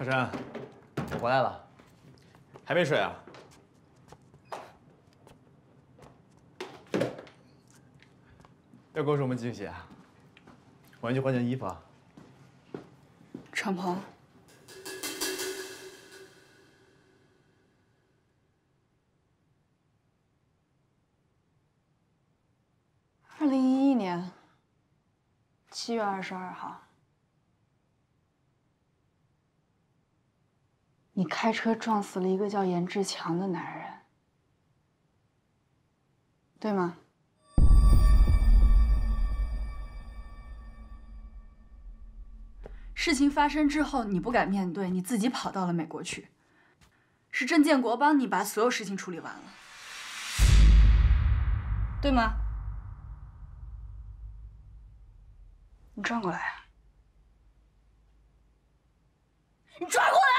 小山，我回来了，还没睡啊？要给我什么惊喜啊？我要去换件衣服啊。敞篷。 7月22号，你开车撞死了一个叫严志强的男人，对吗？事情发生之后，你不敢面对，你自己跑到了美国去，是郑建国帮你把所有事情处理完了，对吗？ 你转过来啊！你转过来！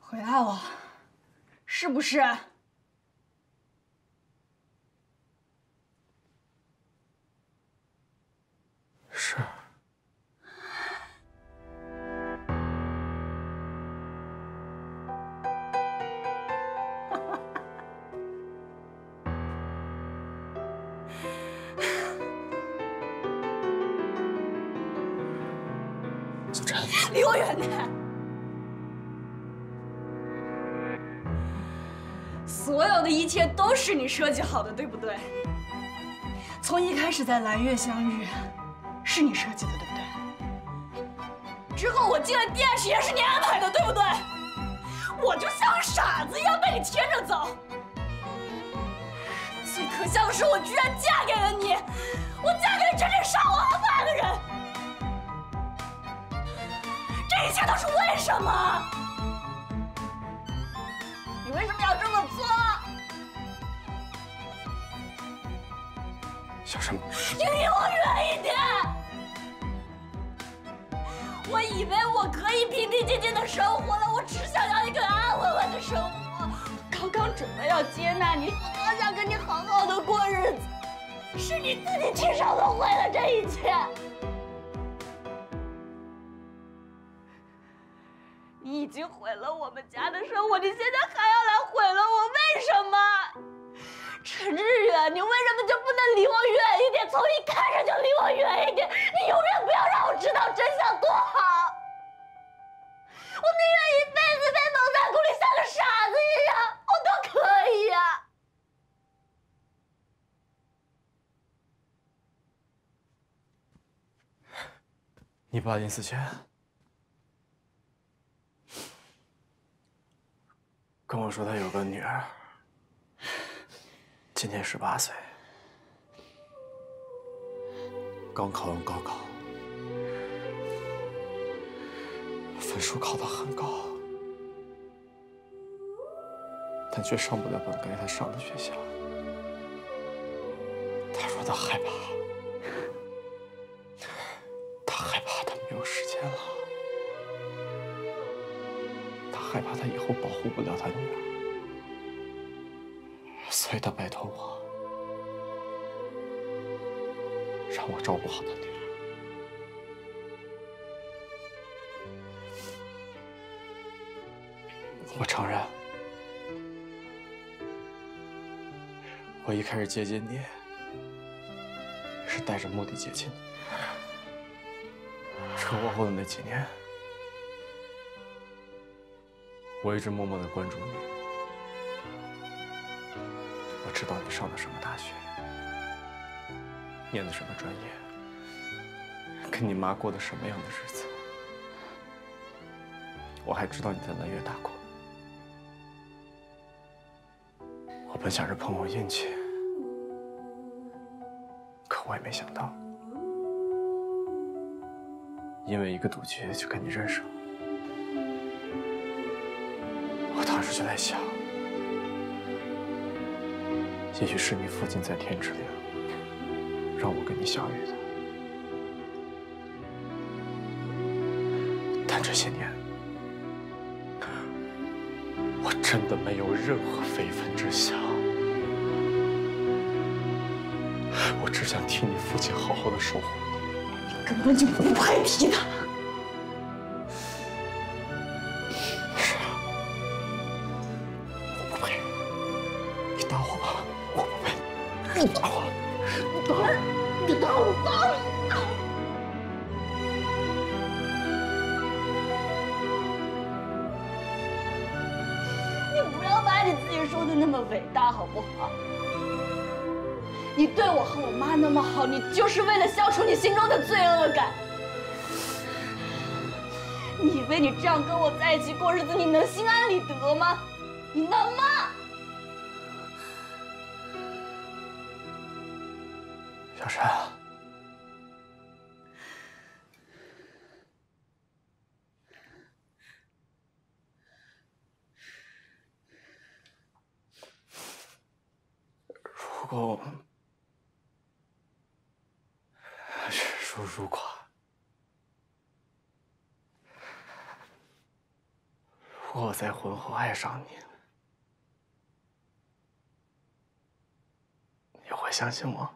回答我，是不是？ 离我远点！所有的一切都是你设计好的，对不对？从一开始在蓝月相遇，是你设计的，对不对？之后我进了地下室也是你安排的，对不对？我就像个傻子一样被你牵着走。最可笑的是，我居然嫁给了你！我嫁给了整整杀我200个人！ 这一切都是为什么？你为什么要这么做？小生，你离我远一点！我以为我可以平平静静的生活了，我只想要一个安安稳稳的生活。我刚刚准备要接纳你，我刚想跟你好好的过日子，是你自己亲手弄坏了这一切。 你已经毁了我们家的生活，你现在还要来毁了我，为什么？陈志远，你为什么就不能离我远一点？从一开始就离我远一点，你永远不要让我知道真相，多好！我宁愿一辈子被蒙在鼓里，像个傻子一样，我都可以啊！你爸林思谦。 跟我说他有个女儿，今年18岁，刚考完高考，分数考得很高，但却上不了本该他上的学校。他说他害怕，他害怕他没有时间了。 害怕他以后保护不了他女儿，所以他拜托我，让我照顾好他女儿。我承认，我一开始接近你是带着目的接近的，车祸后的那几年。 我一直默默地关注你，我知道你上的什么大学，念的什么专业，跟你妈过的什么样的日子。我还知道你在蓝月打工。我本想是碰碰运气，可我也没想到，因为一个赌局就跟你认识了。 当时就在想，也许是你父亲在天之灵让我跟你相遇的，但这些年真的没有任何非分之想。我只想替你父亲好好的说话。你根本就不配提他。是啊，我不配。你打我吧，我不配。你打我，你打我，你打我，打我！ 说的那么伟大，好不好？你对我和我妈那么好，你就是为了消除你心中的罪恶感。你以为你这样跟我在一起过日子，你能心安理得吗？你能吗？小山，如果我在婚后爱上你，你会相信我？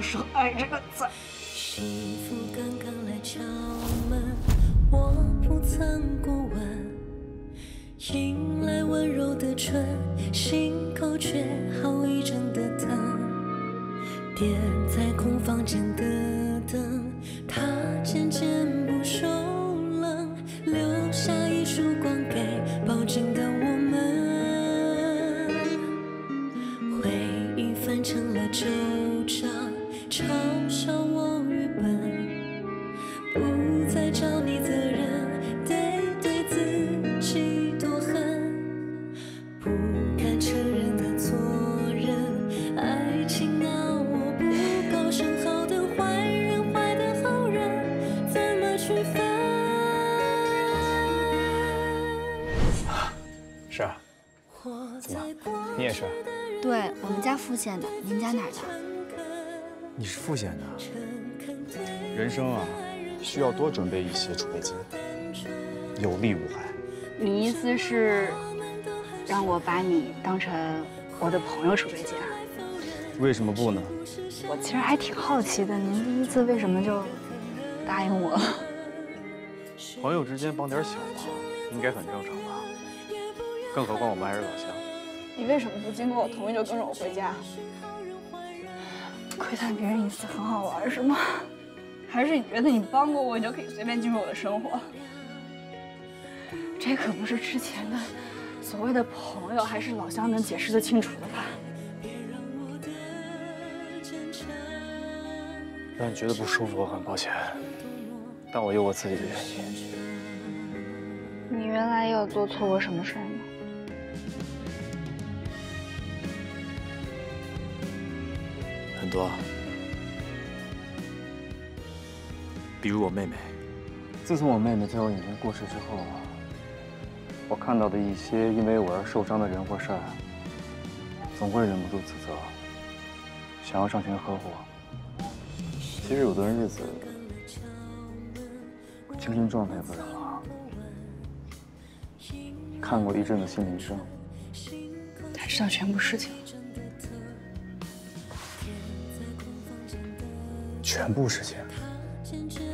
说爱这个字。幸福刚刚来敲门，我不曾过问，迎来温柔的春，心口却好一阵的疼。点在空房间的灯，它渐渐不受冷，留下一束光给抱紧的我们。回忆翻成了旧账。 嘲笑我愚笨，不再找你责任，得对自己多狠，不敢承认的错认，爱情啊，我不高深，好的坏人，坏的好人，怎么区分？啊，是啊，怎么你也是？对我们家富县的，您家哪儿的？ 你是富县的，人生啊，需要多准备一些储备金，有利无害。你意思是让我把你当成我的朋友储备金啊？为什么不呢？我其实还挺好奇的，您第一次为什么就答应我了？朋友之间帮点小忙，应该很正常吧？更何况我们还是老乡。你为什么不经过我同意就跟着我回家？ 窥探别人隐私很好玩是吗？还是你觉得你帮过我，你就可以随便进入我的生活？这可不是之前的所谓的朋友还是老乡能解释得清楚的吧？让你觉得不舒服，我很抱歉，但我有我自己的原因。你原来有做错过什么事儿吗？ 很多，比如我妹妹。自从我妹妹在我眼前过世之后，我看到的一些因为我而受伤的人或事儿，总会忍不住自责，想要上前呵护。其实有的人日子，精神状态不是很好，看过一阵子心理医生，才知道全部事情。 全部实现。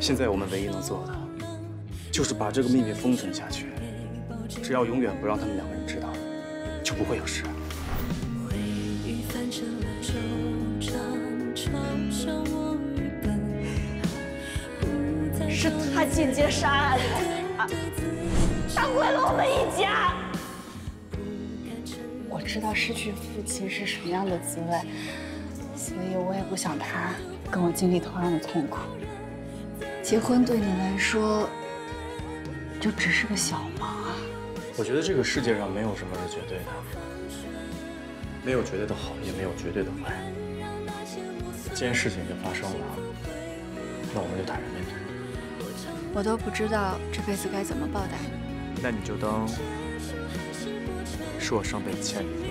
现在我们唯一能做的，就是把这个秘密封存下去。只要永远不让他们两个人知道，就不会有事。是他间接杀害了他，他毁了我们一家。我知道失去父亲是什么样的滋味，所以我也不想他。 跟我经历同样的痛苦，结婚对你来说就只是个小忙啊。我觉得这个世界上没有什么是绝对的，没有绝对的好，也没有绝对的坏。既然事情已经发生了，那我们就坦然面对。我都不知道这辈子该怎么报答你。那你就当是我上辈子欠你。